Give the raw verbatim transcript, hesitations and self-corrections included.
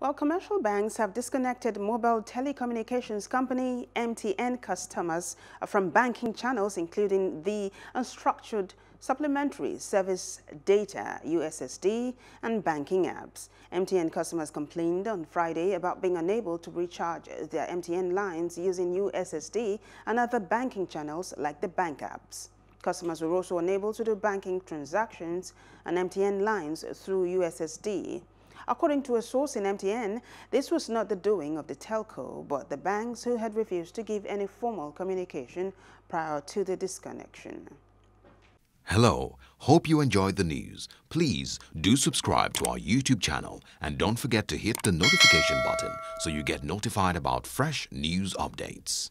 While commercial banks have disconnected mobile telecommunications company M T N customers from banking channels, including the unstructured supplementary service data, U S S D, and banking apps. M T N customers complained on Friday about being unable to recharge their M T N lines using U S S D and other banking channels like the bank apps. Customers were also unable to do banking transactions on M T N lines through U S S D. According to a source in M T N, this was not the doing of the telco, but the banks who had refused to give any formal communication prior to the disconnection. Hello, hope you enjoyed the news. Please do subscribe to our YouTube channel and don't forget to hit the notification button so you get notified about fresh news updates.